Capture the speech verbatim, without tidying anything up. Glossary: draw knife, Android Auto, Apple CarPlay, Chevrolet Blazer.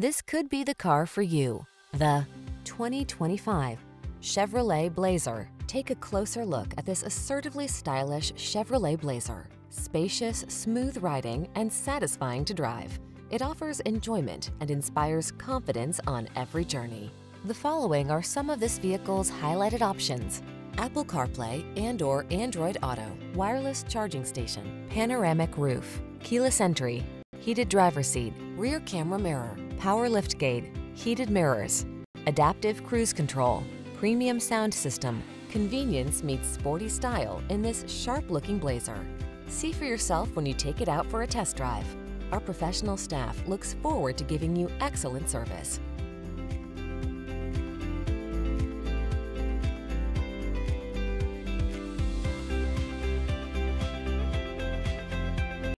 This could be the car for you. The twenty twenty-five Chevrolet Blazer. Take a closer look at this assertively stylish Chevrolet Blazer. Spacious, smooth riding, and satisfying to drive. It offers enjoyment and inspires confidence on every journey. The following are some of this vehicle's highlighted options: Apple CarPlay and or Android Auto, wireless charging station, panoramic roof, keyless entry, heated driver's seat, rear camera mirror, power liftgate, heated mirrors, adaptive cruise control, premium sound system. Convenience meets sporty style in this sharp-looking Blazer. See for yourself when you take it out for a test drive. Our professional staff looks forward to giving you excellent service.